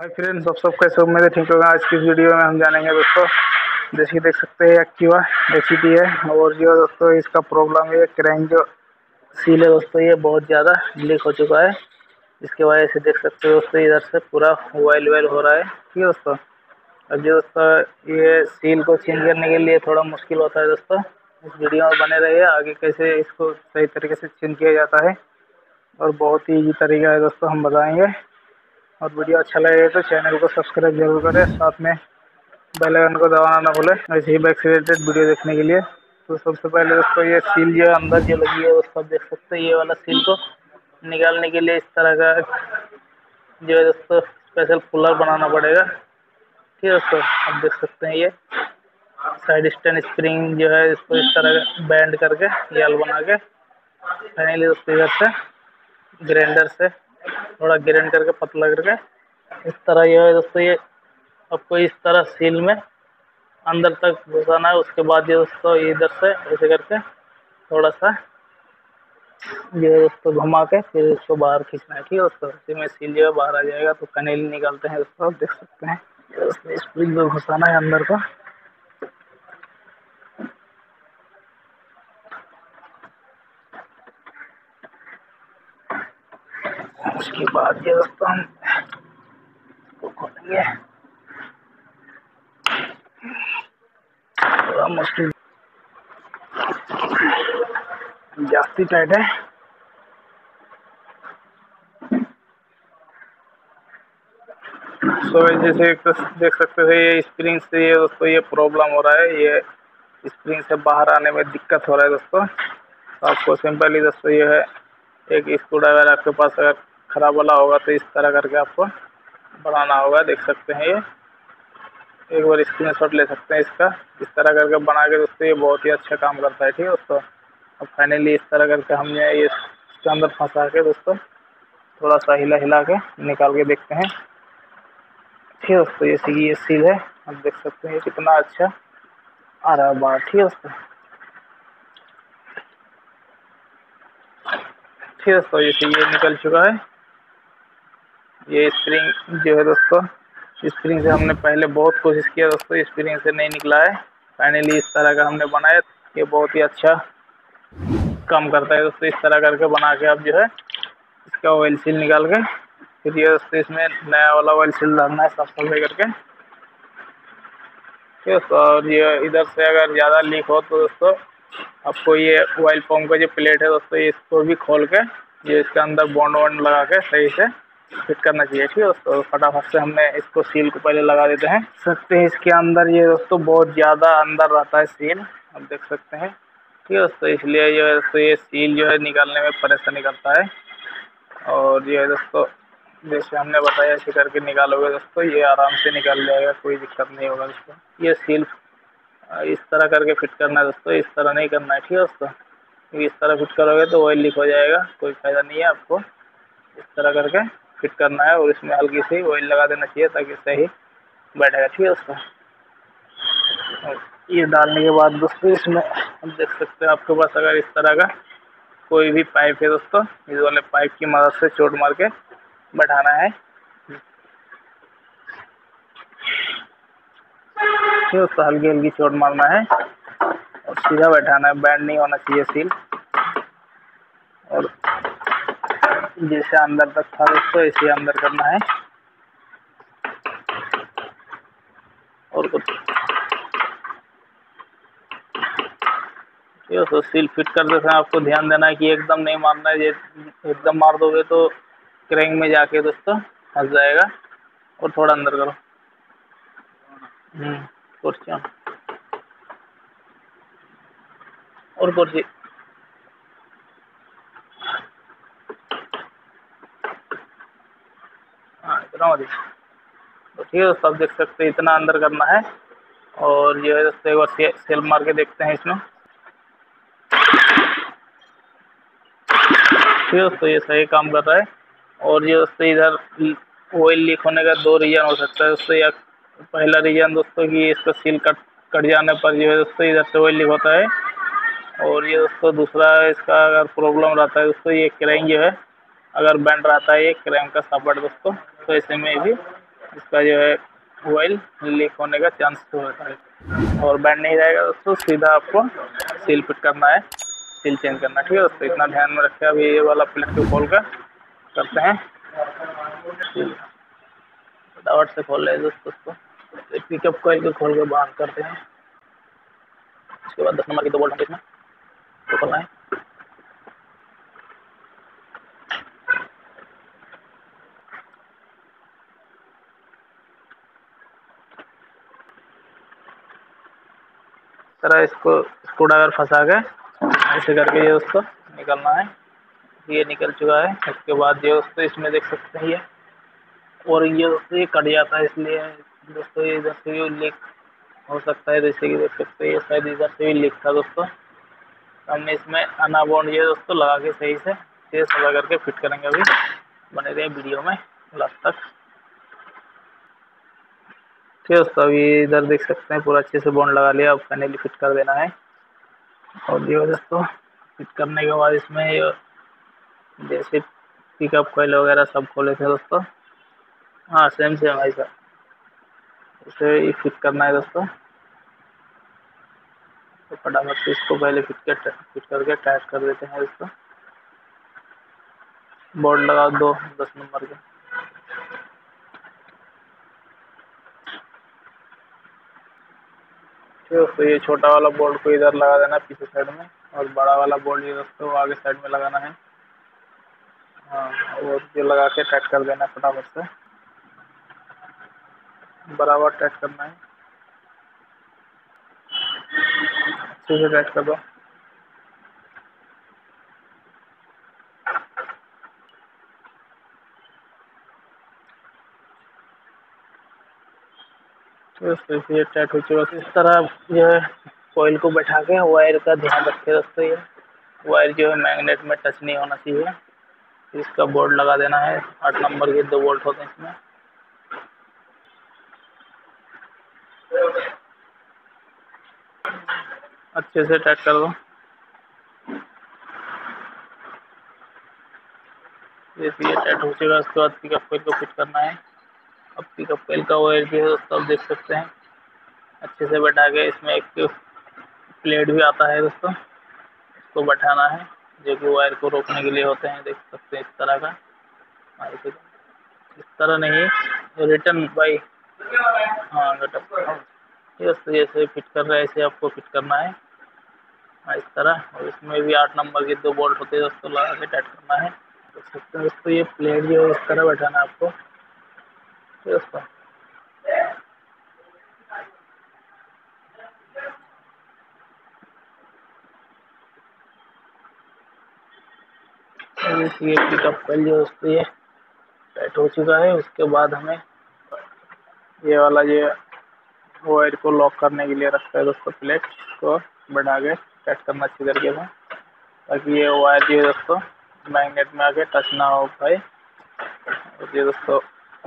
Hi friends, आप सब कैसे? उम्मीद है ठीक होगा। आज की वीडियो में हम जानेंगे दोस्तों, जैसे कि देख सकते हैं एक्टिवा एचटी है और जो दोस्तों इसका प्रॉब्लम है क्रैंक जो सील है दोस्तों ये बहुत ज़्यादा लीक हो चुका है। इसके वजह से देख सकते हो दोस्तों इधर से पूरा वाइल वाइल हो रहा है। ठीक है दोस्तों, अब जो दोस्तों ये सील को चेंज करने के लिए थोड़ा मुश्किल होता है दोस्तों। इस वीडियो में बने रहिए, आगे कैसे इसको सही तरीके से चेंज किया जाता है और बहुत ही ईजी तरीका है दोस्तों, हम बताएँगे। और वीडियो अच्छा लगे तो चैनल को सब्सक्राइब जरूर करें, साथ में बेल आइकन को दबाना ना भूलें ऐसे ही बाइक से रिलेटेड वीडियो देखने के लिए। तो सबसे पहले दोस्तों ये सील जो है अंदर जो लगी है उसको आप देख सकते हैं। ये वाला सील को निकालने के लिए इस तरह का जो है दोस्तों स्पेशल पुलर बनाना पड़ेगा। ठीक है दोस्तों, आप देख सकते हैं ये साइड स्टैंड स्प्रिंग जो है इसको इस तरह का बैंड करके याल बना के फाइनली दोस्तों इधर से ग्राइंडर से थोड़ा ग्राइंड करके पतला करके इस तरह जो है दोस्तों ये आपको इस तरह सील में अंदर तक घुसाना है। उसके बाद ये दोस्तों इधर से ऐसे करके थोड़ा सा जो है दोस्तों घुमा के फिर इसको बाहर खींचना है। ठीक है दोस्तों, इसी में सील जो है बाहर आ जाएगा। तो कनेली निकालते हैं दोस्तों, देख सकते हैं ये दोस्तों स्प्रिंग में घुसाना है अंदर को। उसके बाद ये दोस्तों हम खोलेंगे, थोड़ा मुश्किल जास्ती टाइट है। तो जैसे देख सकते हो ये स्प्रिंग से ये दोस्तों ये प्रॉब्लम हो रहा है, ये स्प्रिंग से बाहर आने में दिक्कत हो रहा है दोस्तों। तो आपको सिंपली दोस्तों ये है एक स्क्रू ड्राइवर आपके पास अगर ख़राब वाला होगा तो इस तरह करके आपको बनाना होगा। देख सकते हैं ये, एक बार स्क्रीनशॉट ले सकते हैं इसका। इस तरह करके बना के दोस्तों ये बहुत ही अच्छा काम करता है। ठीक है दोस्तों, अब फाइनली इस तरह करके हमने ये इसके अंदर फंसा के दोस्तों थोड़ा सा हिला हिला के निकाल के देखते हैं। ठीक है दोस्तों, जैसे कि ये सील है आप देख सकते हैं कितना अच्छा आ रहा है बाहर। ठीक है दोस्तों, ठीक है दोस्तों, जैसे ये निकल चुका है। ये स्प्रिंग जो है दोस्तों, स्प्रिंग से हमने पहले बहुत कोशिश किया दोस्तों, स्प्रिंग से नहीं निकला है। फाइनली इस तरह का हमने बनाया, ये बहुत ही अच्छा काम करता है दोस्तों। इस तरह करके बना के आप जो है इसका ऑयल सील निकाल के फिर ये दोस्तों इसमें नया वाला ऑयल सील डालना है साफ सफाई करके। ठीक है दोस्तों, और ये इधर से अगर ज़्यादा लीक हो तो दोस्तों आपको ये ऑयल पंप का जो प्लेट है दोस्तों इसको भी खोल के ये इसके अंदर बॉन्ड वॉन्ड लगा के सही से फिट करना चाहिए। ठीक है दोस्तों, फटाफट से हमने इसको सील को पहले लगा देते हैं। सकते हैं इसके अंदर ये दोस्तों बहुत ज़्यादा अंदर रहता है सील, आप देख सकते हैं। ठीक है दोस्तों, इसलिए जो है दोस्तों ये सील जो है निकालने में परेशानी करता है। और ये दोस्तों जैसे हमने बताया ऐसे करके निकालोगे दोस्तों ये आराम से निकाल जाएगा, कोई दिक्कत नहीं होगा दोस्तों। ये सील इस तरह करके फिट करना है दोस्तों, इस तरह नहीं करना है। ठीक है दोस्तों, क्योंकि इस तरह फिट करोगे तो ऑयल लीक हो जाएगा, कोई फ़ायदा नहीं है। आपको इस तरह करके फिट करना है और इसमें हल्की सी ऑयल लगा देना चाहिए ताकि सही बैठेगा। ठीक है दोस्तों, ये डालने के बाद दोस्तों इसमें हम देख सकते हैं आपके पास अगर इस तरह का कोई भी पाइप है दोस्तों, इस वाले पाइप की मदद से चोट मार के बैठाना है। उसको हल्की हल्की चोट मारना है और सीधा बैठाना है, बैंड नहीं होना चाहिए सील। और जैसे अंदर तक था दोस्तों ऐसे अंदर करना है और कुछ। ठीक है दोस्तों, सील फिट करते समय आपको ध्यान देना है कि एकदम नहीं मारना है। एकदम मार दोगे तो क्रैंक में जाके दोस्तों फंस जाएगा। और थोड़ा अंदर करो और कुर्सी। हाँ, इतना हो जाए तो ठीक है दोस्तों, आप देख सकते हैं इतना अंदर करना है। और ये दोस्तों एक बार सेल मार के देखते हैं इसमें। ठीक है दोस्तों, ये सही काम कर रहा है। और ये दोस्तों इधर ऑयल लीक होने का दो रीजन हो सकता है दोस्तों। या पहला रीजन दोस्तों कि इसका सील कट जाने पर जो है दोस्तों इधर से ऑयल लीक होता है। और ये दोस्तों दूसरा इसका अगर प्रॉब्लम रहता है दोस्तों, ये क्रैंक जो है अगर बैंड रहता है ये क्रैंक का सपोर्ट दोस्तों, तो ऐसे में भी इसका जो है ऑयल लीक होने का चांस होता है और बैंड नहीं रहेगा दोस्तों। सीधा आपको सील फिट करना है, सील चेंज करना है, ठीक है दोस्तों, इतना ध्यान में रखें। अभी ये वाला प्लेट को खोल कर करते हैं, फटाफट से खोल रहे हैं दोस्तों उसको। पिकअप कॉइल को खोल कर बाहर करते हैं। उसके बाद 10 नंबर की दो बोल्ट इसमें तो खोलना है। तरह इसको स्क्रूड्राइवर फंसा के ऐसे करके ये उसको निकलना है। ये निकल चुका है। उसके बाद ये दोस्तों इसमें देख सकते हैं ये, और ये दोस्तों ये कट जाता है, इसलिए दोस्तों ये इधर से भी लीक हो सकता है। जैसे कि देख सकते हैं ये शायद इधर से भी लीक था दोस्तों। हमने इसमें अनाबॉन्ड ये दोस्तों लगा के सही से ये सजा करके फिट करेंगे। अभी बने रहे वीडियो में लास्ट तक, ठीक है दोस्तों। अभी इधर देख सकते हैं पूरा अच्छे से बॉन्ड लगा लिया। अब फाइनली फिट कर देना है। और ये दोस्तों फिट करने के बाद इसमें जैसे पिकअप कॉइल वगैरह सब खोले थे दोस्तों, हाँ सेम सेम भाई साहब, इसे ही फिट करना है दोस्तों। तो फटाफट इसको पहले फिट करके टाइट कर देते हैं दोस्तों। बोर्ड लगा दो 10 नंबर के। तो ये छोटा वाला बोल्ट को इधर लगा देना पीछे साइड में, और बड़ा वाला बोल्ट ये दोस्तों आगे साइड में लगाना है। हाँ, और ये लगा के टाइट कर देना फटाफट से, बराबर टाइट करना है, अच्छे से टाइट कर दो। दोस्तों ये टाइट हो चुका है। इस तरह जो है कॉइल को बैठा के वायर का ध्यान रखें दोस्तों। ये वायर जो है मैग्नेट में टच नहीं होना चाहिए। इसका बोर्ड लगा देना है। 8 नंबर के 2 बोल्ट होते हैं इसमें। अच्छे से टाइट कर दो। जैसे ये टाइट हो चुका है उसके बाद पिकअप कॉइल को फिट करना है। अब पिकअप कॉइल का वायर भी है दोस्तों, आप देख सकते हैं अच्छे से बैठा के। इसमें एक प्लेट भी आता है दोस्तों, इसको बैठाना है जो कि वायर को रोकने के लिए होते हैं। देख सकते हैं इस तरह का, इस तरह नहीं रिटर्न बाई, हाँ गटअप। जैसे फिट कर रहे हैं ऐसे आपको फिट करना है इस तरह। और इसमें भी 8 नंबर के 2 बोल्ट होते हैं दोस्तों, लगा के टाइट करना है। देख सकते हैं दोस्तों ये प्लेट जो है इस तरह बैठाना है आपको दोस्तों। ये पिकअप कॉइल जो दोस्तों ये टाइट हो चुका है। उसके बाद हमें ये वाला ये वायर को लॉक करने के लिए रखता है दोस्तों। प्लेट को बढ़ा के टाइट करना अच्छी तरीके से, ताकि ये वायर जो दोस्तों मैग्नेट में आके टच ना हो पाए। ये दोस्तों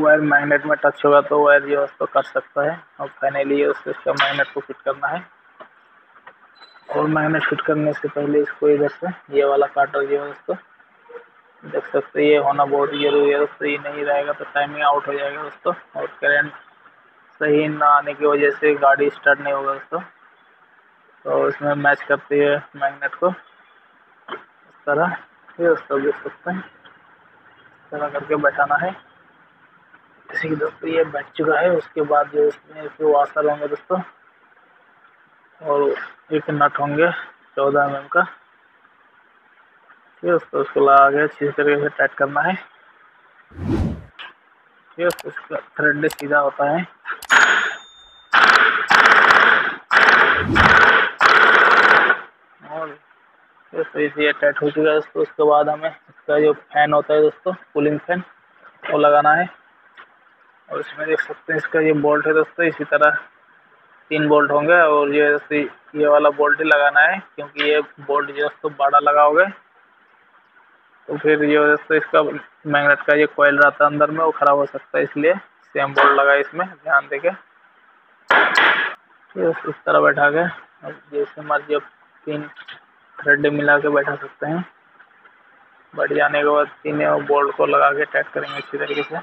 वायर मैग्नेट में टच होगा तो वायर ये उसको कट सकता है। और फाइनली ये उसको इसका मैग्नेट को फिट करना है। और मैग्नेट फिट करने से पहले इसको इधर से ये वाला काटर जो है उसको देख सकते हैं ये होना बहुत जरूरी है दोस्तों। ये नहीं रहेगा तो टाइमिंग आउट हो जाएगा दोस्तों, और करंट सही ना आने की वजह से गाड़ी स्टार्ट नहीं होगा दोस्तों। तो इसमें मैच करती है मैगनेट को इस तरह, ये उसको देख सकते हैं इस तरह करके बैठाना है। जैसे कि दोस्तों ये बैठ चुका है। उसके बाद जो इसमें जो वासल होंगे दोस्तों, और एक नट होंगे 14 mm का, ठीक है दोस्तों। उसको लगा के अच्छी तरीके से टाइट करना है, ठीक है। उसका थ्रेड सीधा होता है। और ये टाइट हो चुका है दोस्तों। उसके बाद हमें इसका जो फैन होता है दोस्तों, कूलिंग फैन, वो लगाना है। और इसमें देख सकते हैं इसका ये बोल्ट है दोस्तों, इसी तरह 3 बोल्ट होंगे। और ये दोस्तों ये वाला बोल्ट ही लगाना है, क्योंकि ये बोल्ट जो दोस्तों बड़ा लगाओगे तो फिर ये दोस्तों इसका मैग्नेट का ये कॉइल रहता है अंदर में, वो ख़राब हो सकता है। इसलिए सेम बोल्ट लगा, इसमें ध्यान देके इस तरह बैठा के। अब जैसे हमारे 3 थ्रेड मिला के बैठा सकते हैं। बैठ जाने के बाद 3 बोल्ट को लगा के टाइट करेंगे अच्छी तरीके से।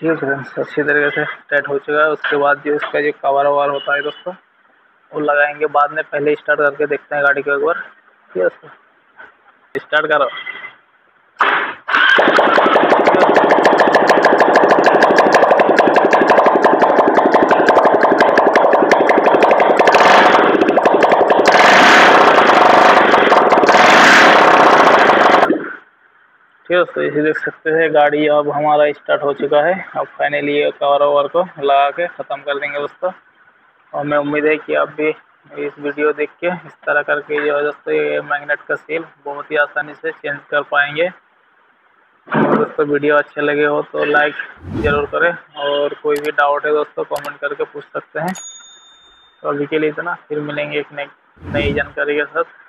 ठीक है फ्रेंड्स, अच्छी तरीके से टाइट हो चुका है। उसके बाद ये इसका जो कवर ववर होता है दोस्तों वो लगाएंगे बाद में, पहले स्टार्ट करके देखते हैं गाड़ी को एक बार। ठीक है दोस्तों, स्टार्ट करो। ठीक है दोस्तों, इसे देख सकते हैं गाड़ी अब हमारा स्टार्ट हो चुका है। अब फाइनली ये कवर ओवर को लगा के ख़त्म कर देंगे दोस्तों। और मैं उम्मीद है कि आप भी इस वीडियो देख के इस तरह करके जो है दोस्तों ये मैग्नेट का सील बहुत ही आसानी से चेंज कर पाएंगे। और दोस्तों वीडियो अच्छे लगे हो तो लाइक ज़रूर करें, और कोई भी डाउट है दोस्तों कमेंट करके पूछ सकते हैं। तो अभी के लिए इतना, फिर मिलेंगे एक नई जानकारी के साथ।